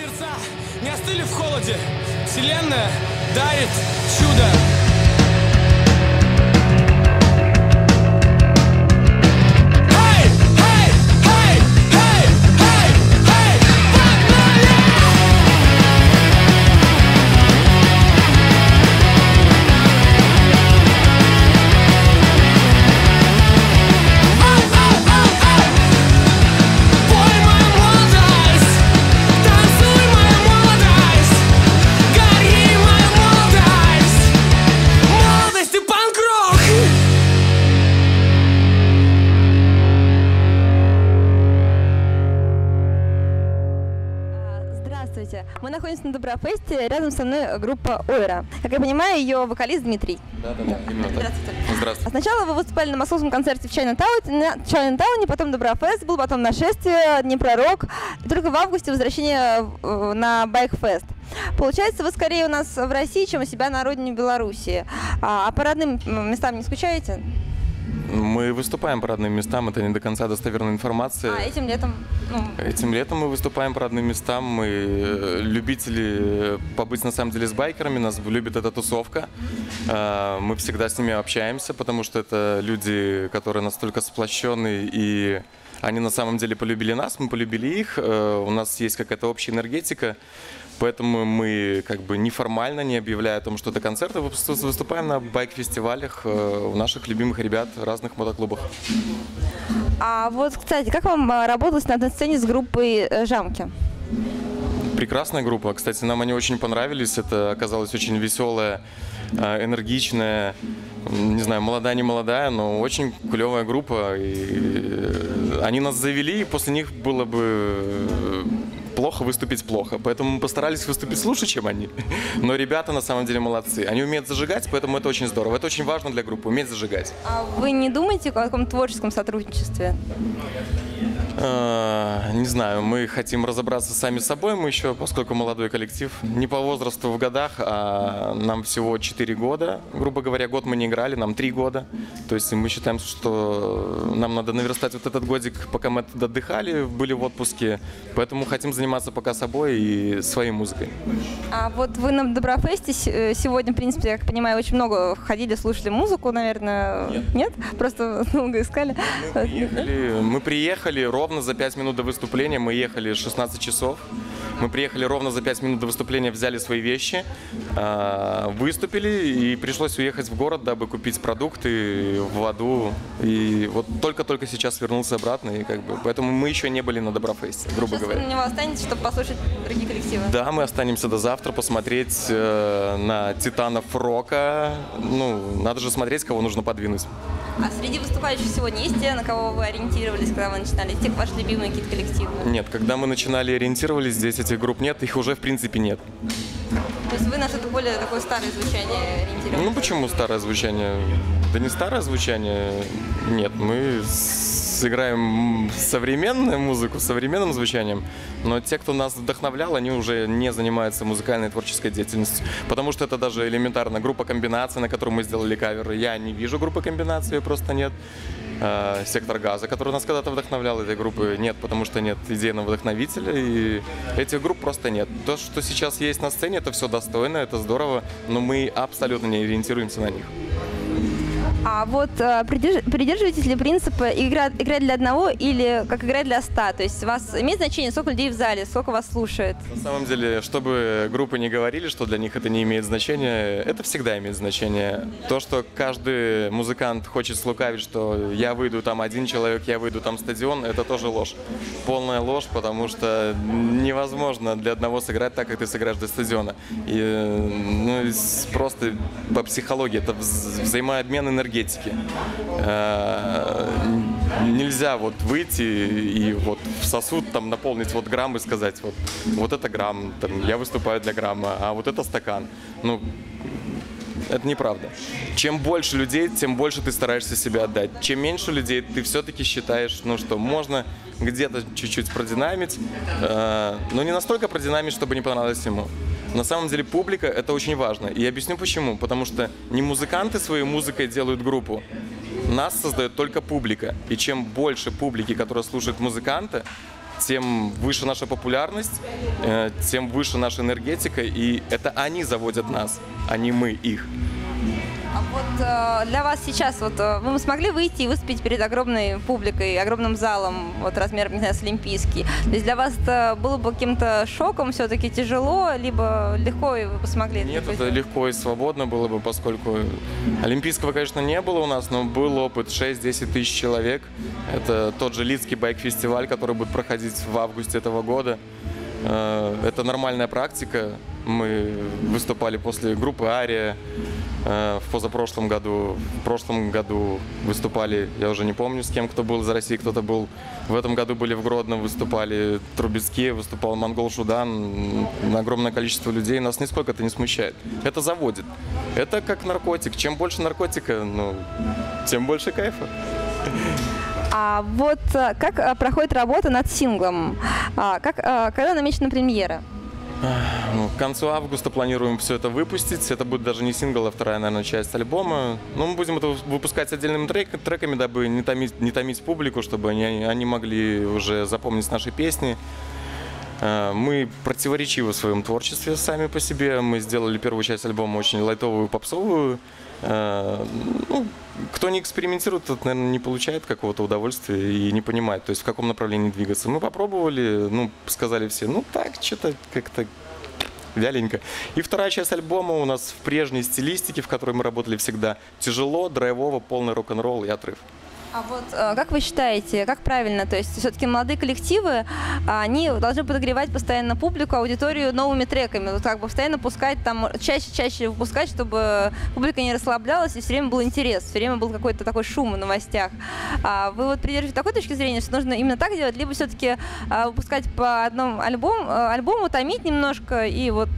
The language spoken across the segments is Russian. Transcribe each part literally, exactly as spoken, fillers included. Сердца не остыли в холоде. Вселенная дарит чудо. Мы находимся на Доброфесте, рядом со мной группа Ойра. Как я понимаю, ее вокалист Дмитрий. Да, да, да, именно так. Здравствуйте. Здравствуйте. Сначала вы выступали на московском концерте в Чайна Тауне, потом Доброфест, был потом Нашествие, Днепророк, и только в августе возвращение на Байкфест. Получается, вы скорее у нас в России, чем у себя на родине Белоруссии. А по родным местам не скучаете? Мы выступаем по родным местам, это не до конца достоверная информация. А этим летом? Ну... Этим летом мы выступаем по родным местам, мы любители побыть на самом деле с байкерами, нас любит эта тусовка. Мы всегда с ними общаемся, потому что это люди, которые настолько сплощенные, и они на самом деле полюбили нас, мы полюбили их, у нас есть какая-то общая энергетика. Поэтому мы как бы неформально, не объявляя о том, что это концерты, выступаем на байк-фестивалях у наших любимых ребят в разных мотоклубах. А вот, кстати, как вам работалось на одной сцене с группой «Жамки»? Прекрасная группа. Кстати, нам они очень понравились. Это оказалось очень веселая, энергичная, не знаю, молодая, не молодая, но очень клевая группа. И они нас завели, и после них было бы плохо выступить плохо. Поэтому мы постарались выступить лучше, чем они. Но ребята на самом деле молодцы. Они умеют зажигать, поэтому это очень здорово. Это очень важно для группы, уметь зажигать. А вы не думаете о каком-то творческом сотрудничестве? Не знаю, мы хотим разобраться сами с собой, мы еще, поскольку молодой коллектив, не по возрасту в годах, а нам всего четыре года, грубо говоря, год мы не играли, нам три года, то есть мы считаем, что нам надо наверстать вот этот годик, пока мы отдыхали, были в отпуске, поэтому хотим заниматься пока собой и своей музыкой. А вот вы на Доброфесте сегодня, в принципе, я понимаю, очень много ходили, слушали музыку, наверное, нет? Нет? Просто долго искали. Мы приехали, мы приехали ровно за пять минут до выступления, мы ехали шестнадцать часов, мы приехали ровно за пять минут до выступления, взяли свои вещи, выступили и пришлось уехать в город, дабы купить продукты, воду, и вот только-только сейчас вернулся обратно, и как бы, поэтому мы еще не были на Доброфесте, грубо говоря. Сейчас вы на него останетесь, чтобы послушать другие коллективы? Да, мы останемся до завтра, посмотреть э, на титанов рока, ну, надо же смотреть, кого нужно подвинуть. А среди выступающих сегодня есть те, на кого вы ориентировались, когда вы начинали? Те, ваши любимые какие-то коллективы? Нет, когда мы начинали и ориентировались, здесь этих групп нет, их уже в принципе нет. То есть вы на что-то более такое старое звучание ориентировались? Ну почему старое звучание? Да не старое звучание, нет, мы сыграем современную музыку, современным звучанием, но те, кто нас вдохновлял, они уже не занимаются музыкальной творческой деятельностью, потому что это даже элементарно группа комбинаций, на которую мы сделали кавер, я не вижу группы комбинаций, ее просто нет. Сектор газа, который нас когда-то вдохновлял, этой группы нет, потому что нет идейного вдохновителя, и этих групп просто нет. То, что сейчас есть на сцене, это все достойно, это здорово, но мы абсолютно не ориентируемся на них. А вот придерж... придерживаетесь ли принципа играть для одного или как играть для ста? То есть у вас имеет значение, сколько людей в зале, сколько вас слушает? На самом деле, чтобы группы не говорили, что для них это не имеет значения, это всегда имеет значение. То, что каждый музыкант хочет слукавить, что я выйду там один человек, я выйду там стадион, это тоже ложь. Полная ложь, потому что невозможно для одного сыграть так, как ты сыграешь для стадиона. И, ну, просто по психологии, это вза взаимообмен энергии. Энергетики. Нельзя вот выйти и вот в сосуд там наполнить вот грамм и сказать вот, вот это грамм, там, я выступаю для грамма, а вот это стакан. Ну, это неправда. Чем больше людей, тем больше ты стараешься себя отдать. Чем меньше людей, ты все-таки считаешь, ну что, можно где-то чуть-чуть продинамить, э, но не настолько продинамить, чтобы не понравилось ему. На самом деле публика – это очень важно. И я объясню почему. Потому что не музыканты своей музыкой делают группу. Нас создает только публика. И чем больше публики, которая слушает музыканта, тем выше наша популярность, тем выше наша энергетика, и это они заводят нас, а не мы их. А вот для вас сейчас, вот вы смогли выйти и выступить перед огромной публикой, огромным залом, вот размером, не знаю, с Олимпийский. То есть для вас это было бы каким-то шоком, все-таки тяжело, либо легко, и вы бы смогли? Нет, это легко и свободно было бы, поскольку Олимпийского, конечно, не было у нас, но был опыт шесть-десять тысяч человек. Это тот же Лидский байк-фестиваль, который будет проходить в августе этого года. Это нормальная практика. Мы выступали после группы «Ария» в позапрошлом году. В прошлом году выступали, я уже не помню, с кем, кто был из России, кто-то был. В этом году были в Гродно, выступали Трубецкие, выступал Монгол Шудан. Огромное количество людей. Нас нисколько это не смущает. Это заводит. Это как наркотик. Чем больше наркотика, ну, тем больше кайфа. А вот как проходит работа над синглом? Как, когда намечена премьера? К концу августа планируем все это выпустить. Это будет даже не сингл, а вторая, наверное, часть альбома. Но мы будем это выпускать отдельными трек, треками, дабы не томить, не томить публику, чтобы они, они могли уже запомнить наши песни. Мы противоречивы в своем творчестве сами по себе. Мы сделали первую часть альбома очень лайтовую, попсовую. Ну, кто не экспериментирует, тот, наверное, не получает какого-то удовольствия и не понимает, то есть в каком направлении двигаться. Мы попробовали, ну, сказали все, ну так, что-то как-то вяленько. И вторая часть альбома у нас в прежней стилистике, в которой мы работали всегда. Тяжело, драйвово, полный рок-н-ролл и отрыв. А вот как вы считаете, как правильно? То есть все-таки молодые коллективы, они должны подогревать постоянно публику, аудиторию новыми треками, вот как бы постоянно пускать, там чаще-чаще выпускать, чтобы публика не расслаблялась и все время был интерес, все время был какой-то такой шум в новостях. А вы вот придерживаетесь такой точки зрения, что нужно именно так делать, либо все-таки выпускать по одному альбому, альбому томить немножко и вот…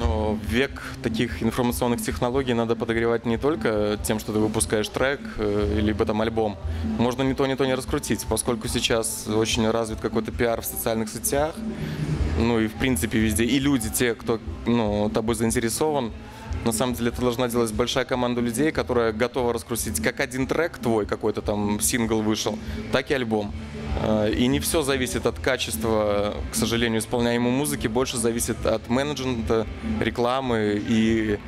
Но век таких информационных технологий надо подогревать не только тем, что ты выпускаешь трек, либо там альбом. Можно ни то, ни то не раскрутить, поскольку сейчас очень развит какой-то пиар в социальных сетях, ну и в принципе везде. И люди, те, кто, ну, тобой заинтересован. На самом деле это должна делать большая команда людей, которая готова раскрутить как один трек твой, какой-то там сингл вышел, так и альбом. И не все зависит от качества, к сожалению, исполняемой музыки, больше зависит от менеджмента, рекламы и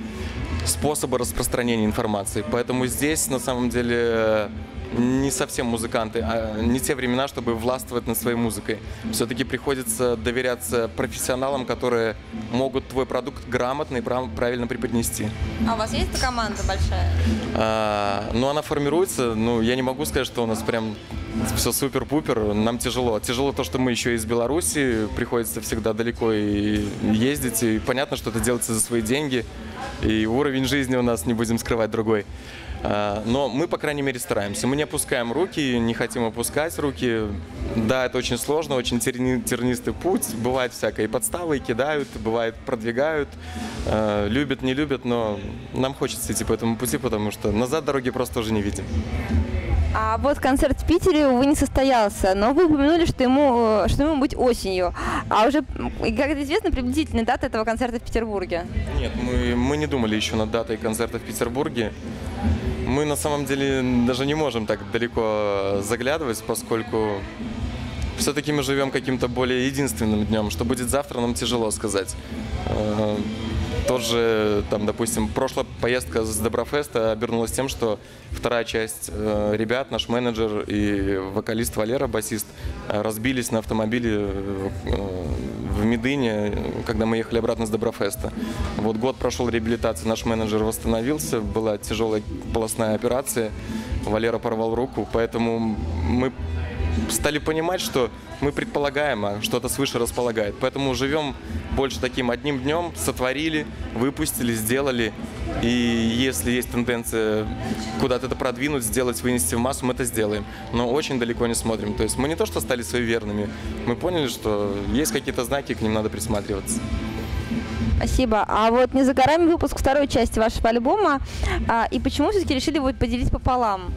способа распространения информации. Поэтому здесь на самом деле не совсем музыканты, а не те времена, чтобы властвовать над своей музыкой. Все-таки приходится доверяться профессионалам, которые могут твой продукт грамотно и правильно преподнести. А у вас есть команда большая? А, ну, она формируется. Ну, я не могу сказать, что у нас прям все супер-пупер. Нам тяжело. Тяжело то, что мы еще из Беларуси. Приходится всегда далеко и ездить. И понятно, что это делается за свои деньги. И уровень жизни у нас, не будем скрывать, другой. Но мы, по крайней мере, стараемся. Мы не опускаем руки, не хотим опускать руки. Да, это очень сложно, очень терни, тернистый путь. Бывает всякое. И подставы, и кидают, бывает продвигают. Э, любят, не любят, но нам хочется идти по этому пути, потому что назад дороги просто уже не видим. А вот концерт в Питере, увы, не состоялся, но вы упомянули, что ему, что ему быть осенью. А уже, как это известно, приблизительная дата этого концерта в Петербурге? Нет, мы, мы не думали еще над датой концерта в Петербурге. Мы на самом деле даже не можем так далеко заглядывать, поскольку все-таки мы живем каким-то более единственным днем. Что будет завтра, нам тяжело сказать. Тот же, там, допустим, прошлая поездка с Доброфеста обернулась тем, что вторая часть ребят, наш менеджер и вокалист Валера, басист, разбились на автомобиле в Медыне, когда мы ехали обратно с Доброфеста. Вот год прошел реабилитация, наш менеджер восстановился, была тяжелая полостная операция, Валера порвал руку, поэтому мы стали понимать, что мы предполагаем, а что-то свыше располагает. Поэтому живем больше таким одним днем, сотворили, выпустили, сделали. И если есть тенденция куда-то это продвинуть, сделать, вынести в массу, мы это сделаем. Но очень далеко не смотрим. То есть мы не то что стали суеверными, мы поняли, что есть какие-то знаки, к ним надо присматриваться. Спасибо. А вот не за горами выпуск второй части вашего альбома. И почему все-таки решили его поделить пополам?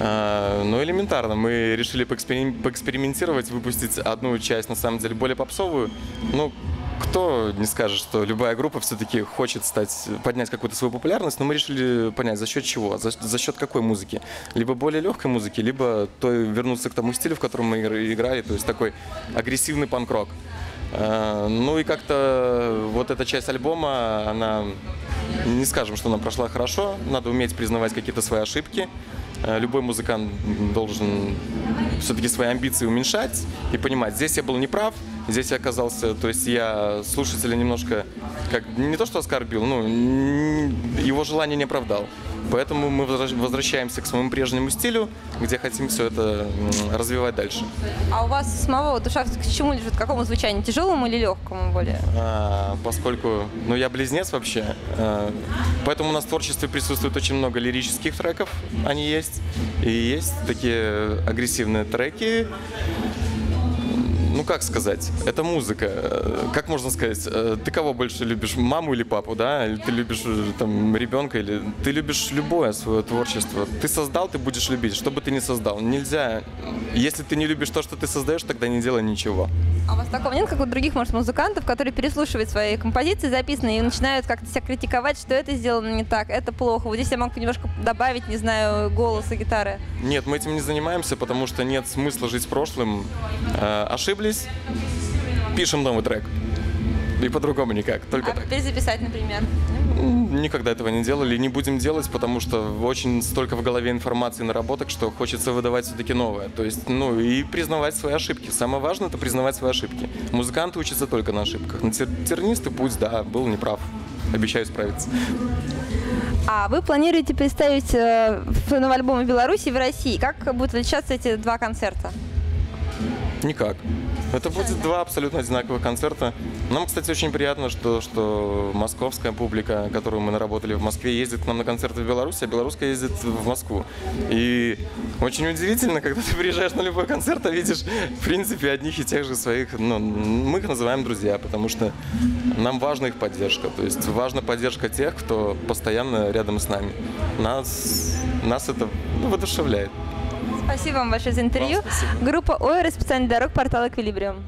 Ну, элементарно. Мы решили поэксперим- поэкспериментировать, выпустить одну часть, на самом деле, более попсовую. Ну, Кто не скажет, что любая группа все-таки хочет стать, поднять какую-то свою популярность, но мы решили понять, за счет чего, за, за счет какой музыки. Либо более легкой музыки, либо той, вернуться к тому стилю, в котором мы играли, то есть такой агрессивный панк-рок. Ну и как-то вот эта часть альбома, она, не скажем, что она прошла хорошо, надо уметь признавать какие-то свои ошибки. Любой музыкант должен все-таки свои амбиции уменьшать и понимать, здесь я был неправ, здесь я оказался, то есть я слушателя немножко, как, не то что оскорбил, но его желание не оправдал. Поэтому мы возвращаемся к своему прежнему стилю, где хотим все это развивать дальше. А у вас самого вот душа к чему лежит, к какому звучанию, тяжелому или легкому более? А, поскольку, ну я близнец вообще, а, поэтому у нас в творчестве присутствует очень много лирических треков, они есть, и есть такие агрессивные треки. Ну, как сказать, это музыка. Как можно сказать, ты кого больше любишь, маму или папу, да? Или ты любишь там ребенка, или ты любишь любое свое творчество. Ты создал, ты будешь любить, что бы ты ни создал. Нельзя, если ты не любишь то, что ты создаешь, тогда не делай ничего. А у вас такого нет, как у других, может, музыкантов, которые переслушивают свои композиции записанные и начинают как-то себя критиковать, что это сделано не так, это плохо. Вот здесь я могу немножко добавить, не знаю, голоса, гитары. Нет, мы этим не занимаемся, потому что нет смысла жить прошлым. Ошиблись, пишем новый трек. И по-другому никак, только а так. Перезаписать, например? Никогда этого не делали, не будем делать, потому что очень столько в голове информации, наработок, что хочется выдавать все-таки новое. То есть, ну, и признавать свои ошибки. Самое важное – это признавать свои ошибки. Музыканты учатся только на ошибках. На тернисты пусть, да, был неправ. Обещаю справиться. А вы планируете представить э, новый альбом в Беларуси и в России? Как будут отличаться эти два концерта? Никак. Это будет два абсолютно одинаковых концерта. Нам, кстати, очень приятно, что, что московская публика, которую мы наработали в Москве, ездит к нам на концерты в Беларуси, а белорусская ездит в Москву. И очень удивительно, когда ты приезжаешь на любой концерт, а видишь, в принципе, одних и тех же своих, ну, мы их называем друзья, потому что нам важна их поддержка. То есть важна поддержка тех, кто постоянно рядом с нами. Нас, нас это, ну, воодушевляет. Спасибо вам большое за интервью. Группа «Ойра» специально для рок-портала «Эквилибриум».